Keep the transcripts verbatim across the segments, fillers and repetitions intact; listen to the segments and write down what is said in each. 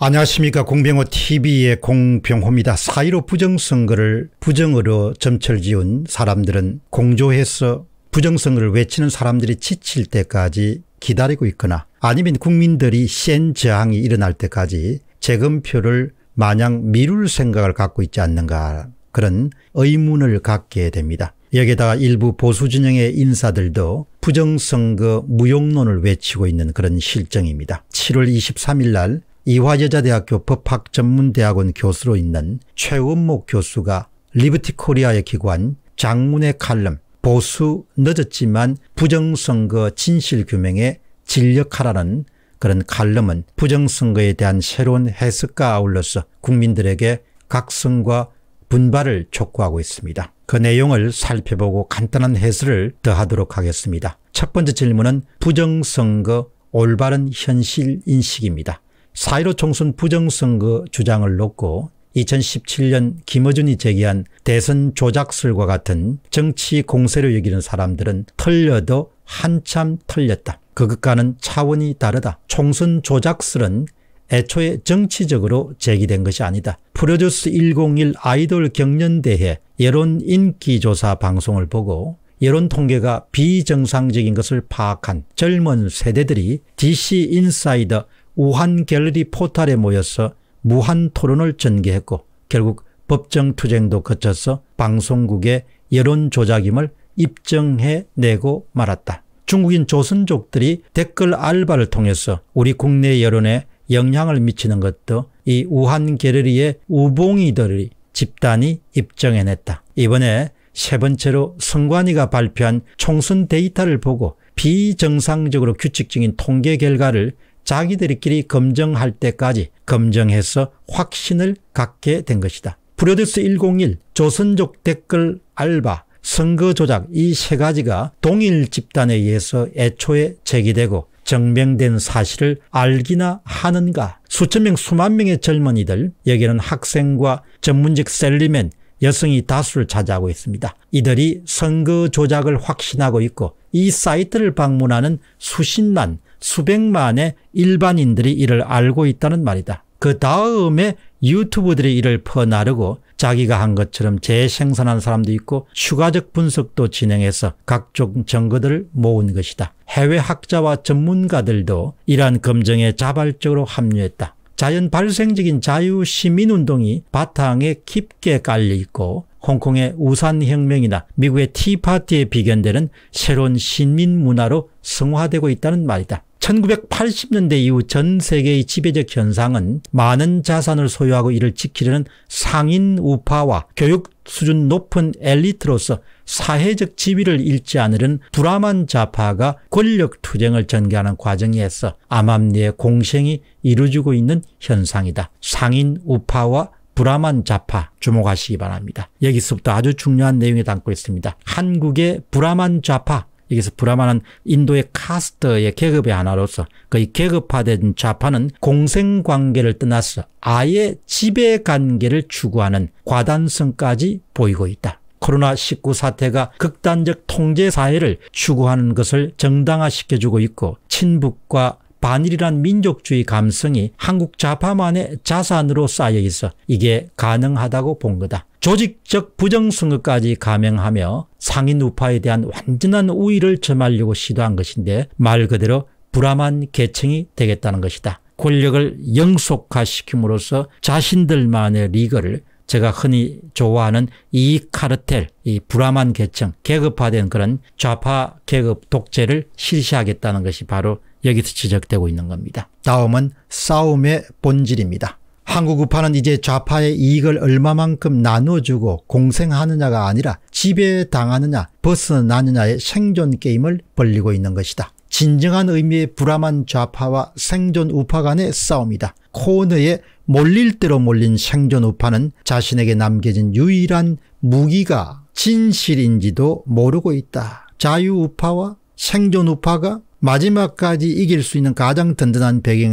안녕하십니까. 공병호 티비의 공병호입니다. 사 일오 부정선거를 부정으로 점철지운 사람들은 공조해서 부정선거를 외치는 사람들이 지칠 때까지 기다리고 있거나 아니면 국민들이 센 저항이 일어날 때까지 재검표를 마냥 미룰 생각을 갖고 있지 않는가, 그런 의문을 갖게 됩니다. 여기에다가 일부 보수진영의 인사들도 부정선거 무용론을 외치고 있는 그런 실정입니다. 칠월 이십삼일 날 이화여자대학교 법학전문대학원 교수로 있는 최원목 교수가 리버티코리아의 기관 장문의 칼럼 보수 늦었지만 부정선거 진실규명에 진력하라는 그런 칼럼은 부정선거에 대한 새로운 해석과 아울러서 국민들에게 각성과 분발을 촉구하고 있습니다. 그 내용을 살펴보고 간단한 해설을 더하도록 하겠습니다. 첫 번째 질문은 부정선거 올바른 현실인식입니다. 사 일오 총선 부정선거 주장을 놓고 이천십칠 년 김어준이 제기한 대선 조작설과 같은 정치 공세로 여기는 사람들은 틀려도 한참 틀렸다. 그것과는 차원이 다르다. 총선 조작설은 애초에 정치적으로 제기된 것이 아니다. 프로듀스 일공일 아이돌 경연대회 여론 인기조사 방송을 보고 여론 통계가 비정상적인 것을 파악한 젊은 세대들이 디씨 인사이드 우한 갤러리 포탈에 모여서 무한 토론을 전개했고 결국 법정 투쟁도 거쳐서 방송국의 여론 조작임을 입증해내고 말았다. 중국인 조선족들이 댓글 알바를 통해서 우리 국내 여론에 영향을 미치는 것도 이 우한 갤러리의 우봉이들이 집단이 입증해냈다. 이번에 세 번째로 선관위가 발표한 총선 데이터를 보고 비정상적으로 규칙적인 통계 결과를 자기들끼리 검증할 때까지 검증해서 확신을 갖게 된 것이다. 프로듀스 일공일, 조선족 댓글 알바, 선거 조작 이 세 가지가 동일 집단에 의해서 애초에 제기되고 증명된 사실을 알기나 하는가. 수천 명 수만 명의 젊은이들, 여기는 학생과 전문직 셀리맨, 여성이 다수를 차지하고 있습니다. 이들이 선거 조작을 확신하고 있고 이 사이트를 방문하는 수십만 수백만의 일반인들이 이를 알고 있다는 말이다. 그 다음에 유튜브들이 이를 퍼나르고 자기가 한 것처럼 재생산한 사람도 있고 추가적 분석도 진행해서 각종 증거들을 모은 것이다. 해외 학자와 전문가들도 이러한 검증에 자발적으로 합류했다. 자연 발생적인 자유시민운동이 바탕에 깊게 깔려있고 홍콩의 우산혁명이나 미국의 티파티에 비견되는 새로운 신민문화로 승화되고 있다는 말이다. 천구백팔십 년대 이후 전 세계의 지배적 현상은 많은 자산을 소유하고 이를 지키려는 상인 우파와 교육 수준 높은 엘리트로서 사회적 지위를 잃지 않으려는 불암한 좌파가 권력투쟁을 전개하는 과정에서 암암리의 공생이 이루어지고 있는 현상이다. 상인 우파와 불암한 좌파 주목하시기 바랍니다. 여기서부터 아주 중요한 내용이 담고 있습니다. 한국의 불암한 좌파, 여기서 불암한 인도의 카스트의 계급의 하나로서 거의 계급화된 좌파는 공생관계를 떠나서 아예 지배관계를 추구하는 과단성까지 보이고 있다. 코로나 십구 사태가 극단적 통제사회를 추구하는 것을 정당화시켜주고 있고 친북과 반일이란 민족주의 감성이 한국 좌파만의 자산으로 쌓여 있어 이게 가능하다고 본 거다. 조직적 부정선거까지 감행하며 상인 우파에 대한 완전한 우위를 점하려고 시도한 것인데 말 그대로 불암한 계층이 되겠다는 것이다. 권력을 영속화시킴으로써 자신들만의 리그를, 제가 흔히 좋아하는 이 카르텔, 이 불암한 계층, 계급화된 그런 좌파 계급 독재를 실시하겠다는 것이 바로 여기서 지적되고 있는 겁니다. 다음은 싸움의 본질입니다. 한국 우파는 이제 좌파의 이익을 얼마만큼 나눠주고 공생하느냐가 아니라 지배당하느냐 벗어나느냐의 생존 게임을 벌리고 있는 것이다. 진정한 의미의 불암한 좌파와 생존 우파 간의 싸움이다. 코너에 몰릴 대로 몰린 생존 우파는 자신에게 남겨진 유일한 무기가 진실인지도 모르고 있다. 자유 우파와 생존 우파가 마지막까지 이길 수 있는 가장 든든한 배경은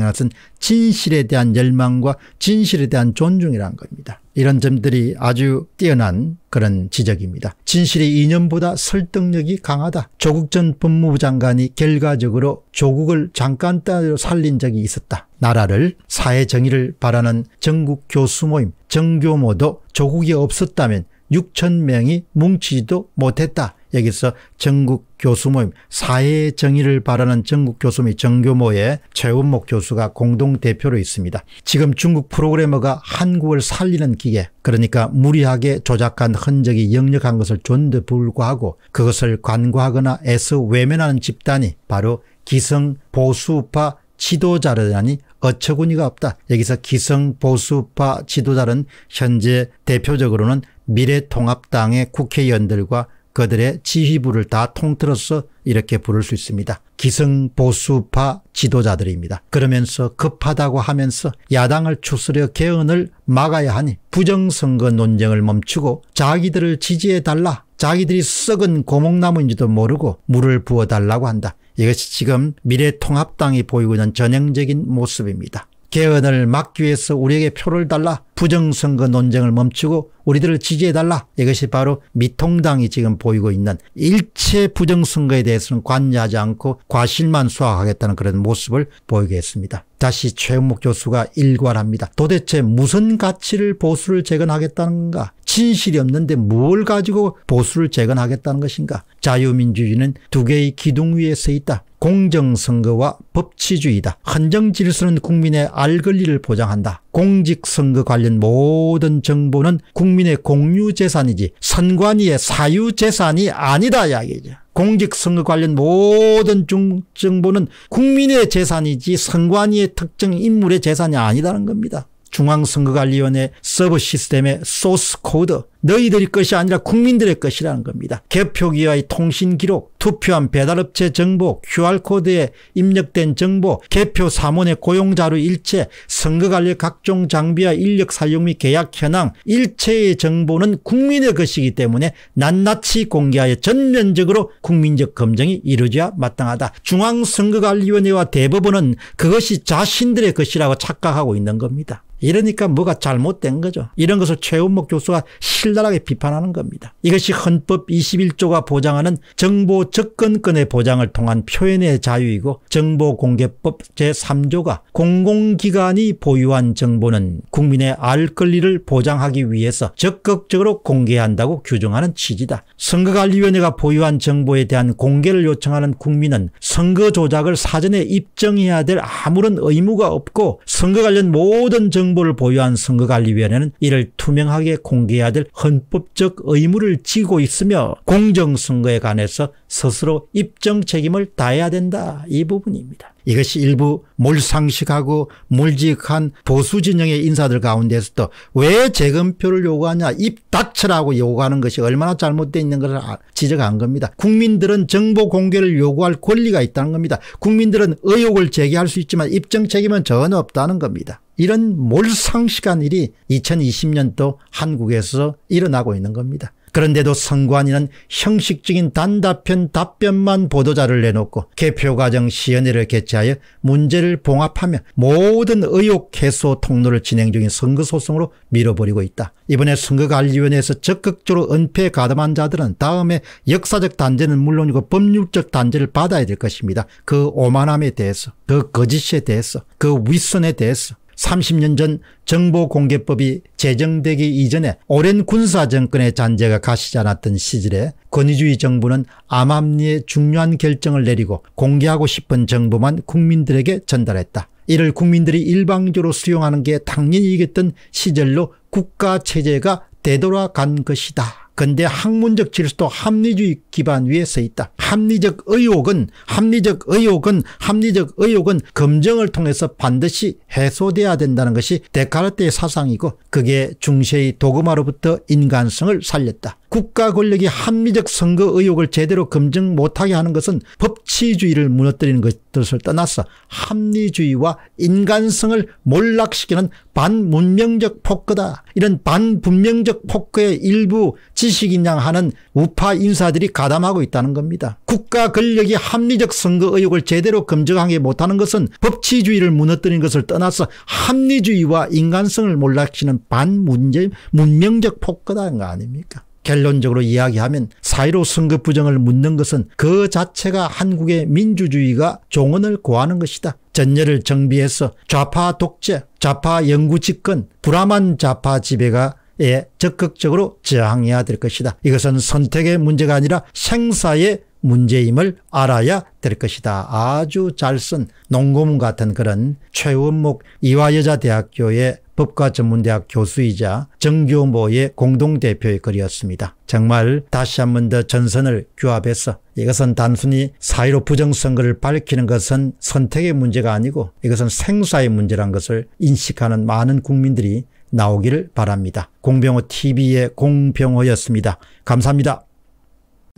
진실에 대한 열망과 진실에 대한 존중이라는 겁니다. 이런 점들이 아주 뛰어난 그런 지적입니다. 진실의 이념보다 설득력이 강하다. 조국 전 법무부 장관이 결과적으로 조국을 잠깐 따로 살린 적이 있었다. 나라를 사회 정의를 바라는 전국 교수 모임 정교모도 조국이 없었다면 육천 명이 뭉치지도 못했다. 여기서 전국 교수 모임 사회의 정의를 바라는 전국 교수 모임 정교모의 최원목 교수가 공동대표로 있습니다. 지금 중국 프로그래머가 한국을 살리는 기계, 그러니까 무리하게 조작한 흔적이 역력한 것을 존도 불구하고 그것을 간과하거나 애써 외면하는 집단이 바로 기성 보수파 지도자라니 어처구니가 없다. 여기서 기성 보수파 지도자는 현재 대표적으로는 미래통합당의 국회의원들과 그들의 지휘부를 다 통틀어서 이렇게 부를 수 있습니다. 기성보수파 지도자들입니다. 그러면서 급하다고 하면서 야당을 추스려 개헌을 막아야 하니 부정선거 논쟁을 멈추고 자기들을 지지해달라. 자기들이 썩은 고목나무인지도 모르고 물을 부어달라고 한다. 이것이 지금 미래통합당이 보이고 있는 전형적인 모습입니다. 개헌을 막기 위해서 우리에게 표를 달라. 부정선거 논쟁을 멈추고 우리들을 지지해달라. 이것이 바로 미통당이 지금 보이고 있는 일체 부정선거에 대해서는 관여하지 않고 과실만 수확하겠다는 그런 모습을 보이게 했습니다. 다시 최원목 교수가 일관합니다. 도대체 무슨 가치를 보수를 재건하겠다는가? 진실이 없는데 뭘 가지고 보수를 재건하겠다는 것인가? 자유민주주의는 두 개의 기둥 위에 서 있다. 공정선거와 법치주의다. 헌정질서는 국민의 알 권리를 보장한다. 공직선거 관련 모든 정보는 국민의 공유재산이지 선관위의 사유재산이 아니다 이야기죠. 공직선거 관련 모든 정보는 국민의 재산이지 선관위의 특정 인물의 재산이 아니다는 겁니다. 중앙선거관리위원회 서버 시스템의 소스 코드, 너희들의 것이 아니라 국민들의 것이라는 겁니다. 개표기와의 통신기록, 투표한 배달업체 정보, 큐알코드에 입력된 정보, 개표 사무원의 고용자료 일체, 선거관리 각종 장비와 인력 사용 및 계약 현황, 일체의 정보는 국민의 것이기 때문에 낱낱이 공개하여 전면적으로 국민적 검증이 이루어져야 마땅하다. 중앙선거관리위원회와 대법원은 그것이 자신들의 것이라고 착각하고 있는 겁니다. 이러니까 뭐가 잘못된 거죠. 이런 것을 최원목 교수가 신랄하게 비판하는 겁니다. 이것이 헌법 이십일 조가 보장하는 정보 접근권의 보장을 통한 표현의 자유이고 정보공개법 제삼 조가 공공기관이 보유한 정보는 국민의 알 권리를 보장하기 위해서 적극적으로 공개한다고 규정하는 취지다. 선거관리위원회가 보유한 정보에 대한 공개를 요청하는 국민은 선거 조작을 사전에 입증해야 될 아무런 의무가 없고 선거 관련 모든 정보 정보를 보유한 선거관리위원회는 이를 투명하게 공개해야 될 헌법적 의무를 지고 있으며 공정선거에 관해서 스스로 입증 책임을 다해야 된다. 이 부분입니다. 이것이 일부 몰상식하고 몰직한 보수 진영의 인사들 가운데서도 왜 재검표를 요구하냐, 입 닥쳐라고 요구하는 것이 얼마나 잘못되어 있는 것을 지적한 겁니다. 국민들은 정보 공개를 요구할 권리가 있다는 겁니다. 국민들은 의혹을 제기할 수 있지만 입증 책임은 전혀 없다는 겁니다. 이런 몰상식한 일이 이천이십 년도 한국에서 일어나고 있는 겁니다. 그런데도 선관위는 형식적인 단답형 답변만 보도자를 내놓고 개표과정 시연회를 개최하여 문제를 봉합하며 모든 의혹 해소 통로를 진행 중인 선거소송으로 밀어버리고 있다. 이번에 선거관리위원회에서 적극적으로 은폐에 가담한 자들은 다음에 역사적 단죄는 물론이고 법률적 단죄를 받아야 될 것입니다. 그 오만함에 대해서, 그 거짓에 대해서, 그 윗선에 대해서 삼십 년 전 정보공개법이 제정되기 이전에 오랜 군사정권의 잔재가 가시지 않았던 시절에 권위주의 정부는 암암리에 중요한 결정을 내리고 공개하고 싶은 정보만 국민들에게 전달했다. 이를 국민들이 일방적으로 수용하는 게 당연히 이겼던 시절로 국가체제가 되돌아간 것이다. 근데 학문적 질서도 합리주의 기반 위에 서 있다. 합리적 의혹은 합리적 의혹은 합리적 의혹은 검증을 통해서 반드시 해소돼야 된다는 것이 데카르트의 사상이고 그게 중세의 도그마로부터 인간성을 살렸다. 국가 권력이 합리적 선거 의혹을 제대로 검증 못하게 하는 것은 법치주의를 무너뜨리는 것을 떠나서 합리주의와 인간성을 몰락시키는 반문명적 폭거다. 이런 반분명적 폭거의 일부 지식인 양하는 우파 인사들이 가담하고 있다는 겁니다. 국가 권력이 합리적 선거 의혹을 제대로 검증하게 못하는 것은 법치주의를 무너뜨린 것을 떠나서 합리주의와 인간성을 몰락시키는 반문제 문명적 폭거다인 거 아닙니까? 결론적으로 이야기하면 사일오 선거 부정을 묻는 것은 그 자체가 한국의 민주주의가 종언을 고하는 것이다. 전열을 정비해서 좌파 독재, 좌파 영구 집권, 불안한 좌파 지배가 에 적극적으로 저항해야 될 것이다. 이것은 선택의 문제가 아니라 생사의 문제임을 알아야 될 것이다. 아주 잘 쓴 농고문 같은 그런 최원목 이화여자대학교의 법과전문대학 교수이자 정규모의 공동대표의 글이었습니다. 정말 다시 한 번 더 전선을 규합해서 이것은 단순히 사일오 부정선거를 밝히는 것은 선택의 문제가 아니고 이것은 생사의 문제란 것을 인식하는 많은 국민들이 나오기를 바랍니다. 공병호티비의 공병호였습니다. 감사합니다.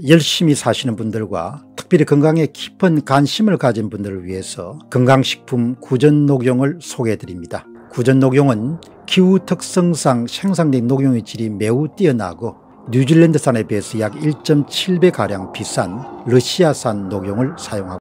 열심히 사시는 분들과 특별히 건강에 깊은 관심을 가진 분들을 위해서 건강식품 구전녹용을 소개해드립니다. 구전녹용은 기후 특성상 생산된 녹용의 질이 매우 뛰어나고 뉴질랜드산에 비해서 약 일 점 칠 배가량 비싼 러시아산 녹용을 사용합니다.